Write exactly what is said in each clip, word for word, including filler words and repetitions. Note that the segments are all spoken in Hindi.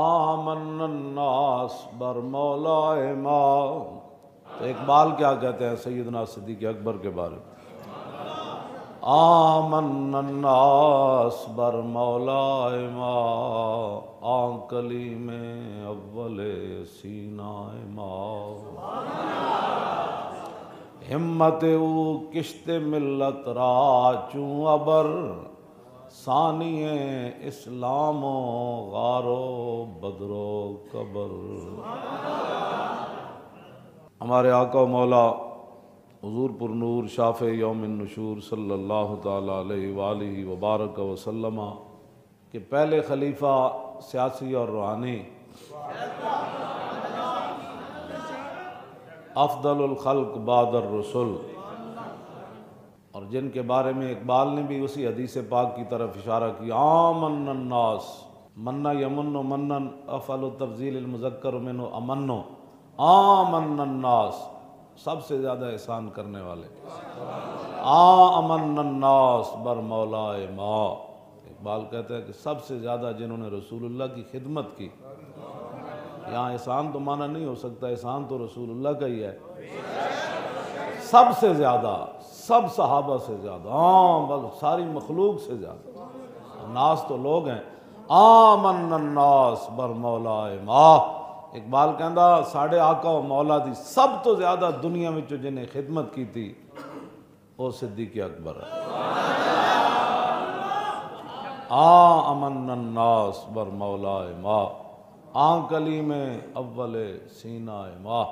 आमन्नास बर मौला इमाम। तो इकबाल क्या कहते हैं सैयदना सिद्दीक़ अकबर के बारे में? आमन्नास बर मौला इमाम, आंकली में अव्वले सीना इमाम। हिम्मत ऊ किश्ते मिलत राचू अबर, सानिए इस्लामो गारो बदरो कबर। हमारे आका मौला हुजूर पुर नूर शाफ़े यौमिन नुशूर सल्लल्लाहु तआला अलैहि वालिहि वबारक वसल्लम के पहले खलीफा सियासी और रूहानी अफ़दलुल खल्क़ बादर रसूल, और जिनके बारे में इकबाल ने भी उसी हदीस पाक की तरफ इशारा किया, आमन्नास मन्ना यमन मनन अफल तफजील मुज़क्कर मिन अमनो, आमन्नास सबसे ज़्यादा एहसान करने वाले। आमन्नास बर मौला मा, इकबाल कहता है कि सबसे ज़्यादा जिन्होंने रसूलुल्लाह की खिदमत की। यहाँ एहसान तो माना नहीं हो सकता, एहसान तो रसूलुल्लाह का ही है। सबसे ज़्यादा, सब सहाबा से ज़्यादा, आम बल सारी मखलूक से ज़्यादा। नास तो लोग हैं। आमन्नास बर मौला माह, इकबाल कहता साढ़े आका और मौला दी सब तो ज़्यादा दुनिया में जो जिन्हें खिदमत की थी वो सिद्दीक़ अकबर है। आमन्नास बर मौला माह, आंकली में अव्वल सीना माह।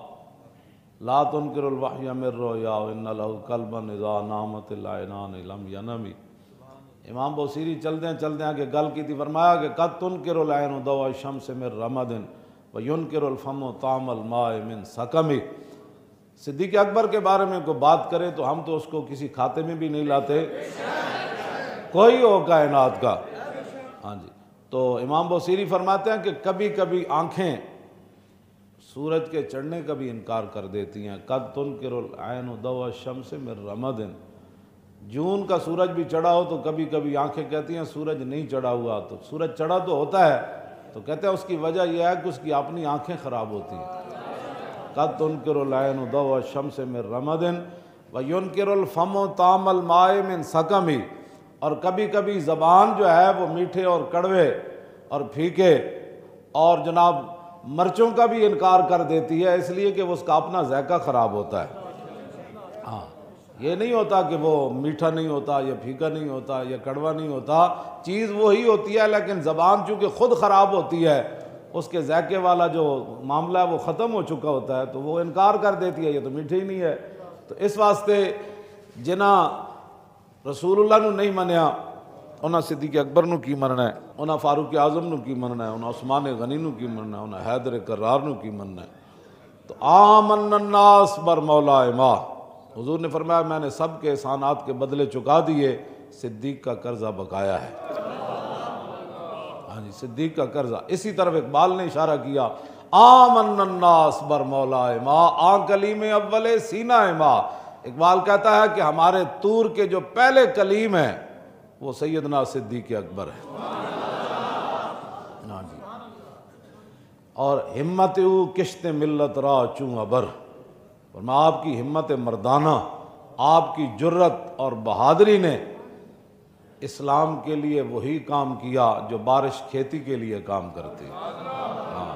लात उनकरवाहिया मिर रोया कलबा नामत लामी। इमाम बुसीरी चलते हैं चलते हैं कि गल की थी, फरमाया कि कद तुनकरन दवा शम से मिर रमदिन व युनकरफ़म तामल माए मिन सकमी। सिद्दीक़ अकबर के बारे में कोई बात करे तो हम तो उसको किसी खाते में भी नहीं लाते, कोई हो कायनात का। हाँ जी, तो इमाम बुसीरी फरमाते हैं कि कभी कभी आँखें सूरज के चढ़ने का भी इनकार कर देती हैं। कद तुनकिरुल आयन दवा शम्स मिर रमदिन, जून का सूरज भी चढ़ा हो तो कभी कभी आंखें कहती हैं सूरज नहीं चढ़ा हुआ। तो सूरज चढ़ा तो होता है, तो कहते हैं उसकी वजह यह है कि उसकी अपनी आंखें ख़राब होती हैं। कद तुनकिरुल आयन दवा शम्स मिर रमदिन व युनकिरुल फमो तामल माए मिन सकमी। और कभी कभी ज़बान जो है वो मीठे और कड़वे और फीके और जनाब मर्चों का भी इनकार कर देती है, इसलिए कि उसका अपना जायका ख़राब होता है। हाँ, ये नहीं होता कि वो मीठा नहीं होता या फीका नहीं होता या कड़वा नहीं होता, चीज़ वही होती है, लेकिन ज़बान चूँकि ख़ुद ख़राब होती है, उसके जायके वाला जो मामला है वो ख़त्म हो चुका होता है, तो वो इनकार कर देती है, ये तो मीठी ही नहीं है। तो इस वास्ते जिन्हां रसूलुल्लाह नू नहीं मनिया उन्हें सिद्दीक़ अकबर नू की मनना है, उन्हें फारूक आज़म नू की मनना है, उन्हें उस्मान गनी नू की मनना है, उन्हें हैदर करार नू की मनना है। तो आमन्नास बर मौला माँ, हुजूर ने फरमाया मैंने सब के एहसानात के बदले चुका दिए, सिद्दीक़ का कर्जा बकाया है। हाँ जी, सिद्दीक़ का कर्जा। इसी तरफ इकबाल ने इशारा किया, आमन्नास बर मौला माँ, आकलीम अव्वल सीना माँ। इकबाल कहता है कि हमारे तूर के जो पहले कलीम हैं वो सैयदना सिद्दीक़ अकबर है। ना जी, और हिम्मत ऊ किश्त मिलत रा चू अबर, वरना आपकी हिम्मत मर्दाना, आपकी जुर्रत और बहादुरी ने इस्लाम के लिए वही काम किया जो बारिश खेती के लिए काम करती है। हाँ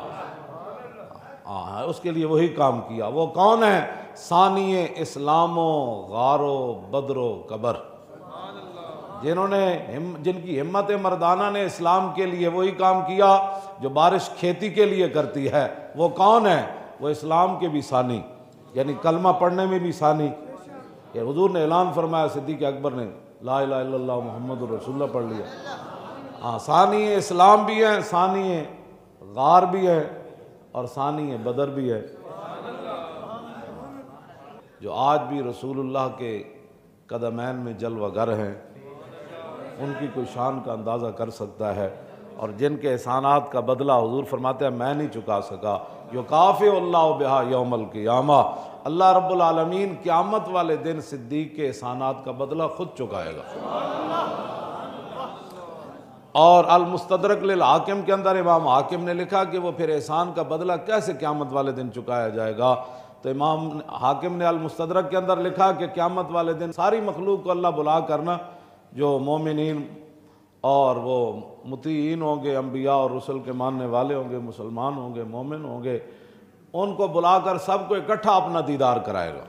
हाँ, उसके लिए वही काम किया। वो कौन है? सानिए इस्लामो गारो बदरो कबर। जिन्होंने जिनकी हिम्मत मर्दाना ने इस्लाम के लिए वही काम किया जो बारिश खेती के लिए करती है, वो कौन है? वो इस्लाम के भी सानी, यानी कलमा पढ़ने में भी सानी। ये हुजूर ने ऐलान फरमाया, सिद्दीक़ अकबर ने ला इलाहा इल्लल्लाह मुहम्मदुर रसूलुल्लाह पढ़ लिया। हाँ, सानी इस्लाम भी है, सानी गार भी है, और सानी बदर भी है। जो आज भी रसूलुल्लाह के कदमैन में जलवागर हैं, उनकी कोई शान का अंदाज़ा कर सकता है। और जिनके एहसानात का बदला हुजूर फरमाते हैं मैं नहीं चुका सका, यो काफ़ी अल्लाह बिहा यौमल क़ियामा, अल्लाह रब्बुल आलमीन क़ियामत वाले दिन सिद्दीक़ के एहसानात का बदला खुद चुकाएगा। और अल मुस्तदरक लिल हाकिम के अंदर इमाम हाकिम ने लिखा कि वो फिर एहसान का बदला कैसे क़यामत वाले दिन चुकाया जाएगा। तो इमाम हाकिम ने अल मुस्तदरक के अंदर लिखा कि क़यामत वाले दिन सारी मखलूक को अल्लाह बुला करना, जो मोमिनीन और वो मुतीईन होंगे, अम्बिया और रसूल के मानने वाले होंगे, मुसलमान होंगे, मोमिन होंगे, उनको बुलाकर सबको इकट्ठा अपना दीदार कराएगा।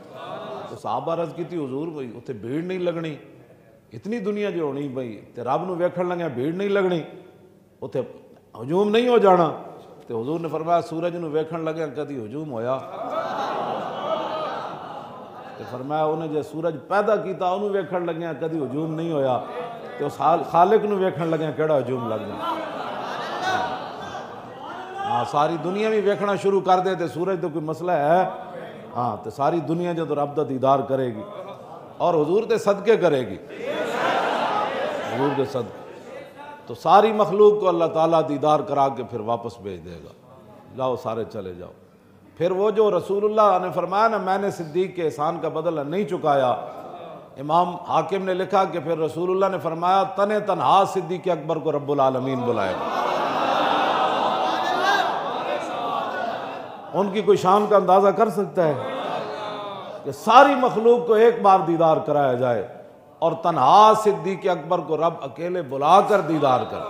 तो साहबा अर्ज़ की थी हुजूर भाई उत्थे भीड़ नहीं लगनी, इतनी दुनिया जो होनी भाई तो रब नूं वेखण लगे भीड़ नहीं लगनी, उत्थे हजूम नहीं हो जाना। तो हुजूर ने फरमाया सूरज नूं वेखण लगे कदी हजूम होया? तो फरमाया उन्हें जो सूरज पैदा किया उन्हें वेखण लगे कदी हजूम नहीं होया, तो खालिक नूं वेखण लगे केड़ा हजूम लग जाए। हाँ, सारी दुनिया भी वेखना शुरू कर दे तो सूरज तो कोई मसला है? हाँ, तो सारी दुनिया जो तो रब दा दीदार करेगी और हुजूर के सदके करेगी, हुजूर के सदके। तो सारी मखलूक को अल्लाह ताला दीदार करा के फिर वापस भेज देगा, जाओ सारे चले जाओ। फिर वो जो रसूलुल्लाह ने फरमाया ना मैंने सिद्दीक के एहसान का बदला नहीं चुकाया, इमाम हाकिम ने लिखा कि फिर रसूलुल्लाह ने फरमाया तने तनहा सिद्दीक अकबर को रब्बुल आलमीन बुलाएगा। उनकी कोई शान का अंदाज़ा कर सकता है कि सारी मखलूक को एक बार दीदार कराया जाए और तन्हा सिद्दीक़ अकबर को रब अकेले बुला कर दीदार कर,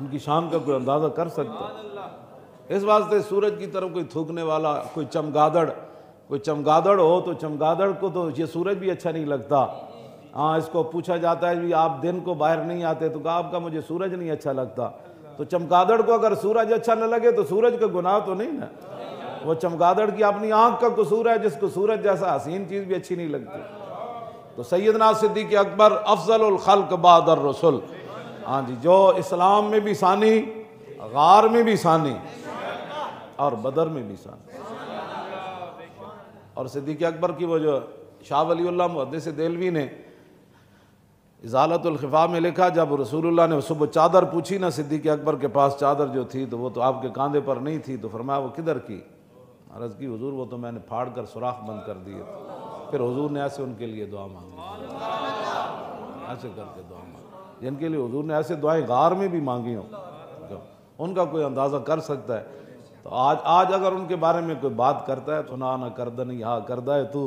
उनकी शान का कोई अंदाज़ा कर सकता है। इस वास्ते सूरज की तरफ कोई थूकने वाला, कोई चमगादड़, कोई चमगादड़ हो तो चमगादड़ को तो ये सूरज भी अच्छा नहीं लगता। हाँ, इसको पूछा जाता है आप दिन को बाहर नहीं आते, तो कहा आपका मुझे सूरज नहीं अच्छा लगता। तो चमगादड़ को अगर सूरज अच्छा न लगे तो सूरज का गुनाह तो नहीं ना, वो चमगादड़ की अपनी आंख का कसूर है जिसको सूरज जैसा हसीन चीज़ भी अच्छी नहीं लगती। तो सैयदना सिद्दीक़ अकबर अफजलुल खल्क बादर रसूल, हाँ जी, जो इस्लाम में भी सानी, गार में भी सानी और बदर में भी सानी। और सिद्दीक़ अकबर की वो जो शाह वलीउल्लाह मुहद्दिस देहलवी ने इज़ालतुल खफ़ा में लिखा, जब रसूलुल्लाह ने सुबह चादर पूछी ना सिद्दीक़ अकबर के पास, चादर जो थी तो वो तो आपके कांधे पर नहीं थी। तो फरमाया वो किधर की? अर्ज़ की हुजूर वो तो मैंने फाड़ कर सुराख बंद कर दिए। फिर हुजूर ने ऐसे उनके लिए दुआ मांगी, ऐसे करके दुआ मांगी, जिनके लिए हुजूर ने ऐसे दुआएं गार में भी मांगी हों, उनका कोई अंदाज़ा कर सकता है। तो आज आज अगर उनके बारे में कोई बात करता है तो ना ना करदन यहाँ करदा है तू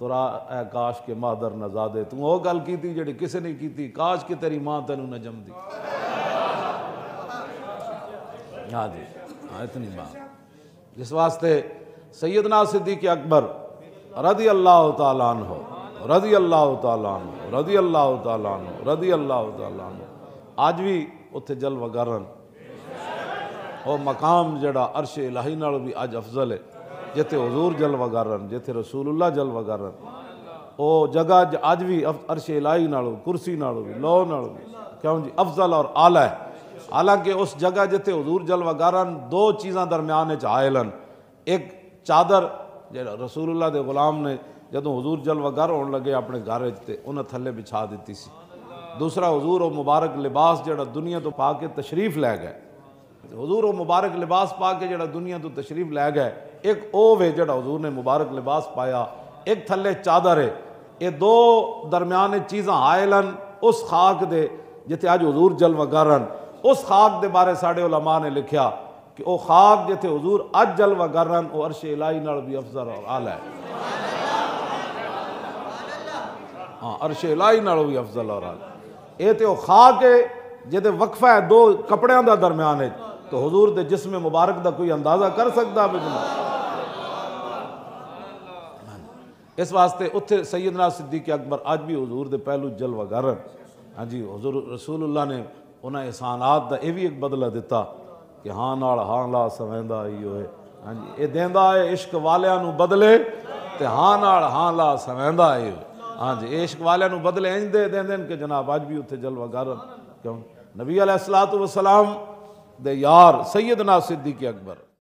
तुरा ए काश के मादर नजादे, तू वो गल की थी जेड़ी किसे नहीं की थी, काश के तेरी मां तेनू न जमदी। हाँ जी, हाँ, इतनी बात। इस वास्ते सैयदना सिद्दीक़ अकबर रज़ी अल्लाह तआला अन्हु रज़ी अल्लाह तआला अन्हु रज़ी अल्लाह तआला अन्हु रज़ी अल्लाह तआला अन्हु आज भी उत्थे जलवा करन, वो मकाम जड़ा अर्श इलाही नालों भी अज अफजल है, जिथे हुजूर जलवा करन, जिथे रसूलुल्लाह जलवा करन, वो जगह अज भी अर्श इलाही नालों, कुर्सी नालों भी, लो नालों भी, क्यों जी, अफजल और आला है। हालांकि उस जगह जिथे हुजूर जलवा करन दो चीज़ां दरम्यान आयलन, एक चादर जो रसूलुल्लाह दे गुलाम ने जदों हुजूर जलवा गर होने लगे अपने घर ते उन्हें थले बिछा दी सी, दूसरा हुजूर वो मुबारक लिबास जड़ा दुनिया तो पा के तशरीफ लै गए, हुजूर वो मुबारक लिबास पा के जड़ा दुनिया तो तशरीफ लै गए। एक ओ वे जड़ा हुजूर ने मुबारक लिबास पाया, एक थले चादर है, ये दो दरम्यान चीज़ां आयलन उस खाक दे जिथे अज हुजूर जलवा करन। उस खाक दे बारे साढ़े उलमा ने लिखा कि वह खाक जिथे हुजूर अज जलवा करन वह अर्श इलाही नाल भी अफजल और आला है। हाँ, अर्श इलाही नाल भी अफजल और आला, ये तो खाक है जिते वक्फा है दो कपड़िया का दरम्यान है। तो हुजूर दे जिस्म मुबारक का कोई अंदाजा कर सकता भी नहीं। इस वास्ते उत्थे सैयदना सिद्दीक़ अकबर अज भी हुजूर दे पहलू जलवागर। हाँ जी, हुजूर रसूलुल्लाह ने उन्हें एहसानात का यह भी एक बदला दिता कि हाँ नाल हाँ ला सवेंदा इहो है। हाँ जी, ये देंदा है इश्क वालियां नू बदले ते हाँ नाल हाँ ला सवेंदा इहो। हाँ जी, ये इश्क वालियां नू बदले इंज दे देंदे कि जनाब अज भी उत्थे जलवागर। क्यों? नबी अलैहिस्सलातु वस्सलाम दे यार सैयदना सिद्दीक़ अकबर।